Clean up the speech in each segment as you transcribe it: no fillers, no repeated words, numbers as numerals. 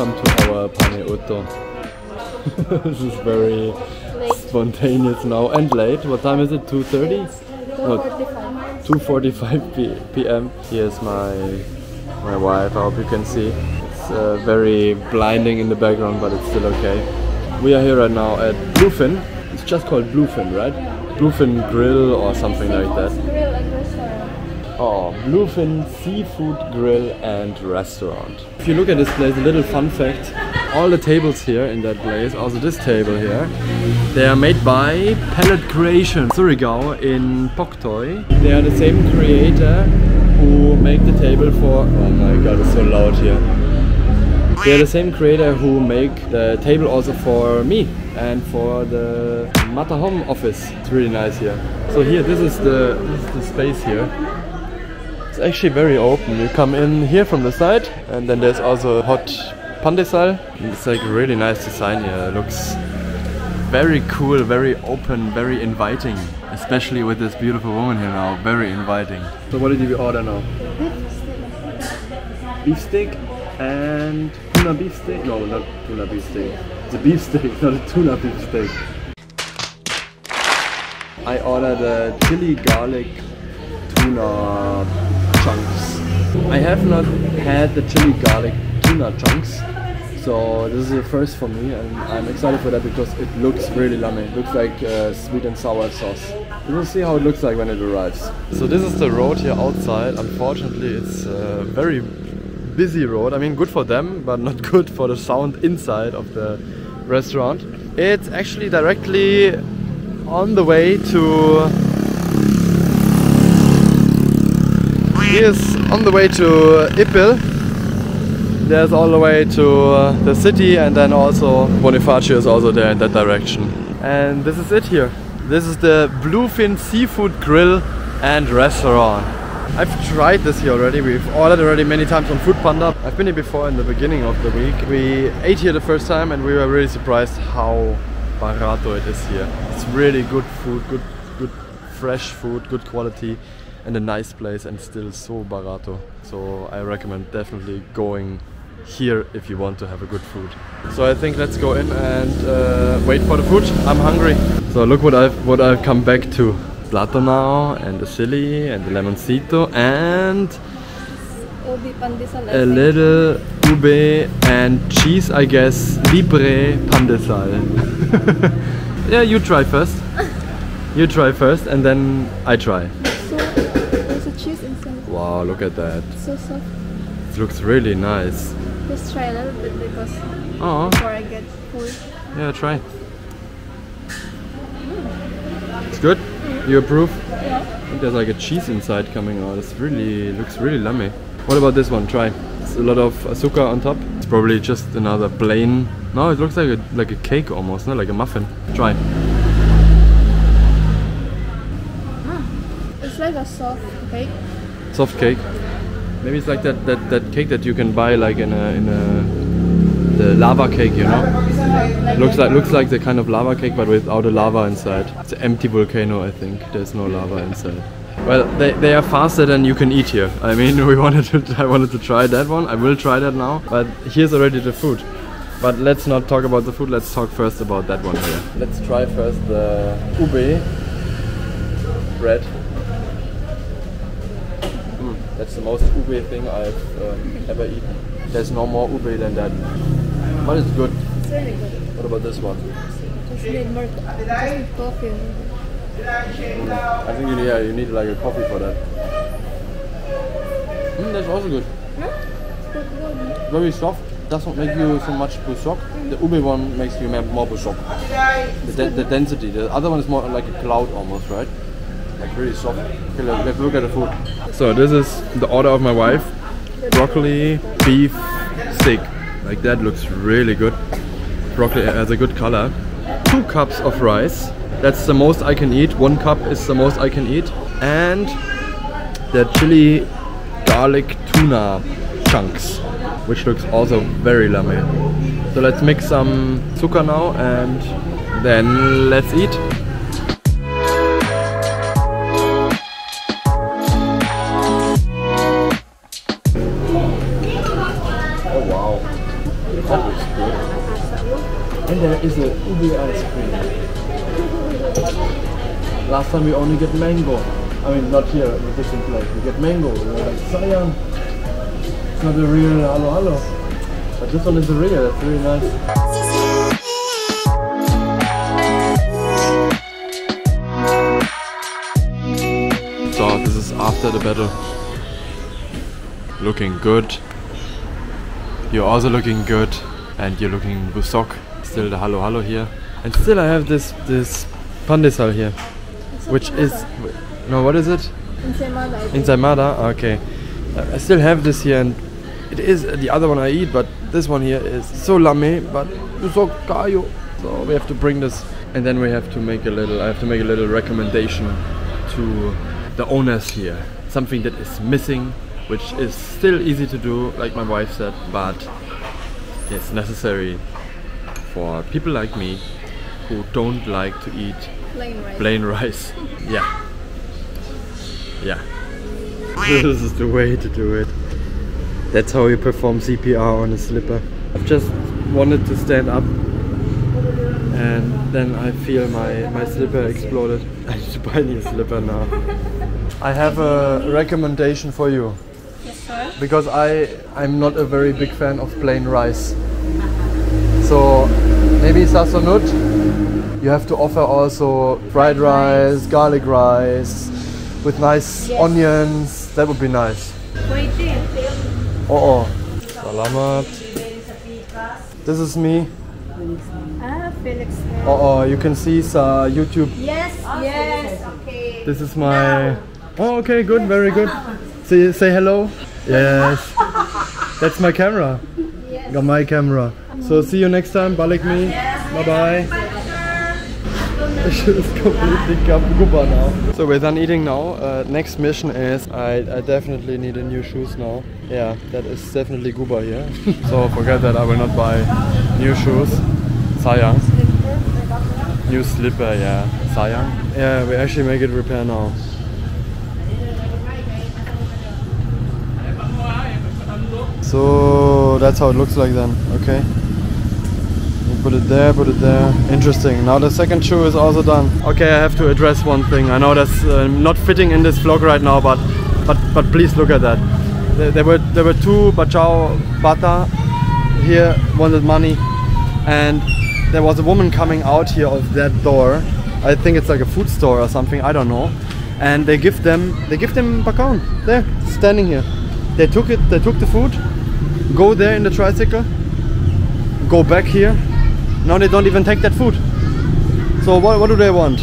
welcome to our Pane Utto. This is very spontaneous now and late. What time is it? 2:30? 2:45 p.m. Here's my wife. I hope you can see. It's very blinding in the background, but it's still okay. We are here right now at Bluefin. It's just called Bluefin, right? Bluefin Grill or something like that. Oh, Bluefin Seafood Grill and Restaurant. If you look at this place, a little fun fact, all the tables here in that place, also this table here, they are made by Pellet Creation, Surigao in Poktoy. They are the same creator who make the table for... Oh my god, it's so loud here. They are the same creator who make the table also for me and for the Matahom office. It's really nice here. So here, this is the space here. It's actually very open. You come in here from the side, and then there's also a hot Pandesal. It's like a really nice design here. It looks very cool, very open, very inviting. Especially with this beautiful woman here now, very inviting. So what did you order now? Beef steak and tuna beef steak? No, not tuna beef steak. It's a beef steak, not a tuna beef steak. I ordered a chili garlic tuna chunks. I have not had the chili garlic tuna chunks, so this is a first for me, and I'm excited for that because it looks really yummy. It looks like sweet and sour sauce. We will see how it looks like when it arrives. So this is the road here outside. Unfortunately, it's a very busy road. I mean, good for them, but not good for the sound inside of the restaurant. It's actually directly on the way to... Here's on the way to Ippil. There's all the way to the city, and then also Bonifacio is also there in that direction. And this is it here. This is the Bluefin Seafood Grill and Restaurant. I've tried this here already. We've ordered already many times on Food Panda. I've been here before in the beginning of the week. We ate here the first time and we were really surprised how barato it is here. It's really good food, good fresh food, good quality. And a nice place, and still so barato. So I recommend definitely going here if you want to have a good food. So I think let's go in and wait for the food. I'm hungry. So look what I've come back to. Plato now, and the chili, and the lemoncito, and a little ube and cheese, I guess. Libre pandesal. Yeah, you try first. You try first, and then I try. Cheese inside. Wow, look at that. It's so soft. It looks really nice. Just try a little bit because before I get full. Yeah, try. It's good? You approve? Yeah. I think there's like a cheese inside coming out. It's really looks really yummy. What about this one? Try. It's a lot of azúcar on top. It's probably just another plain. No, it looks like a cake almost, no? Like a muffin. Try. It's like a soft cake. Soft cake? Maybe it's like that cake that you can buy like in the lava cake, you know? Like looks like the kind of lava cake, but without a lava inside. It's an empty volcano, I think. There's no lava inside. Well, they are faster than you can eat here. I mean, I wanted to try that one. I will try that now. But here's already the food. But let's not talk about the food. Let's talk first about that one here. Let's try first the ube bread. That's the most ube thing I've ever eaten. There's no more ube than that. But it's good. It's really good. What about this one? It's really more coffee. I think you need like a coffee for that. That's also good. It's very soft. Doesn't make you so much busok. The ube one makes you more busok. The density. The other one is more like a cloud almost, right? Like really soft. Okay, let's look at the food. So this is the order of my wife. Broccoli, beef, steak. Like that looks really good. Broccoli has a good color. 2 cups of rice. That's the most I can eat. 1 cup is the most I can eat. And the chili garlic tuna chunks, which looks also very yummy. So let's mix some zucker now and then let's eat. And there is a ubi ice cream. Last time we only get mango. I mean, not here, in a different place. We get mango. We were like, sayang, it's not a real halo halo. But this one is a real, it's really nice. So this is after the battle. Looking good. You're also looking good, and you're looking busok. Still the halo halo here, and still I have this pandesal here, which is no, what is it? Ensaimada. Okay, I still have this here, and it is the other one I eat, but this one here is so lame, but busok kayo. So we have to bring this, and then we have to make a little. I have to make a little recommendation to the owners here, something that is missing, which is still easy to do, like my wife said, but it's necessary for people like me who don't like to eat plain rice. yeah This is the way to do it. That's how you perform CPR on a slipper. I've just wanted to stand up, and then I feel my slipper exploded. I need to buy a new slipper now. I have a recommendation for you. Yes, sir. Because I'm not a very big fan of plain rice. So maybe sasonut. You have to offer also fried rice, garlic rice, with nice onions. That would be nice. Oh, salamat. This is me. Felix. Oh, you can see YouTube. Yes, yes. Okay. This is my. Oh, okay, good, very good. Say hello. Yes. That's my camera. Yes. Got my camera. So see you next time. Balik me. Yes. Bye bye. I should have completely guba now. So we're done eating now. Next mission is I definitely need a new shoes now. Yeah, that is definitely guba here. So forget that. I will not buy new shoes. Sayang. New slipper, yeah. Sayang. Yeah, we actually make it repair now. So that's how it looks like then, okay. You put it there, put it there. Interesting. Now the second shoe is also done. Okay, I have to address one thing. I know that's not fitting in this vlog right now, but please look at that. There were two bachao bata here, wanted money, and there was a woman coming out here of that door. I think it's like a food store or something, I don't know. And they give them bacon. They're standing here. They took the food, go there in the tricycle, go back here. Now they don't even take that food. So what do they want?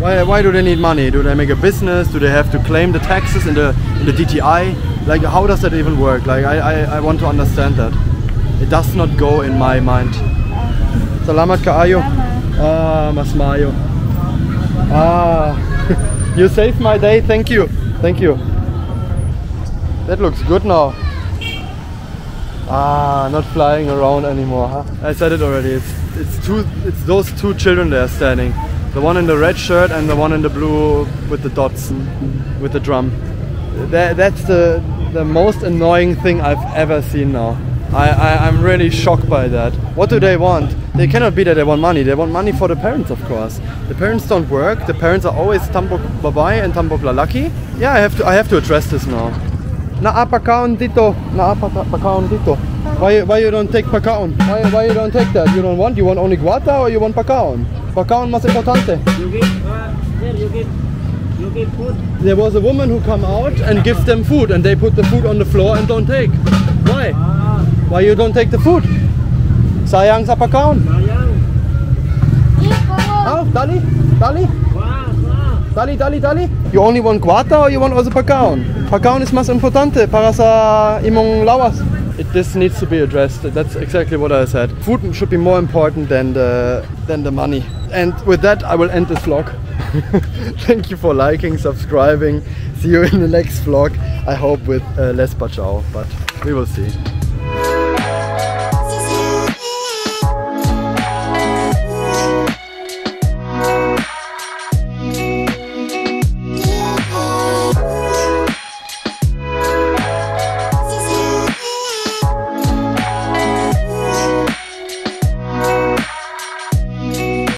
Why do they need money? Do they make a business? Do they have to claim the taxes in the DTI? Like, how does that even work? Like, I want to understand that. It does not go in my mind. Salamat kaayo. Ah, mas maayo. Ah, you saved my day. Thank you. Thank you. That looks good now. Ah, not flying around anymore, huh? I said it already. It's those two children there standing. The one in the red shirt and the one in the blue with the dots, with the drum. That's the most annoying thing I've ever seen now. I'm really shocked by that. What do they want? They cannot be that they want money. They want money for the parents, of course. The parents don't work. The parents are always tambok babai and tambok lalaki. Yeah, I have to address this now. Naapakaon dito. Naapakaon dito. Why you don't take pakaon? Why you don't take that? You don't want? You want only guata or you want pakaon? Pakaon mas importante. You give food. There was a woman who come out and gives them food, and they put the food on the floor and don't take. Why? Why you don't take the food? Sayang sa pakaon. Sayang. Oh, dali, dali. Dali, dali, dali. You only want guata or you want also pakaon? Pakaon is mas importante para sa imong lawas. This needs to be addressed. That's exactly what I said. Food should be more important than the money. And with that, I will end this vlog. Thank you for liking, subscribing. See you in the next vlog. I hope with less bachao, but we will see.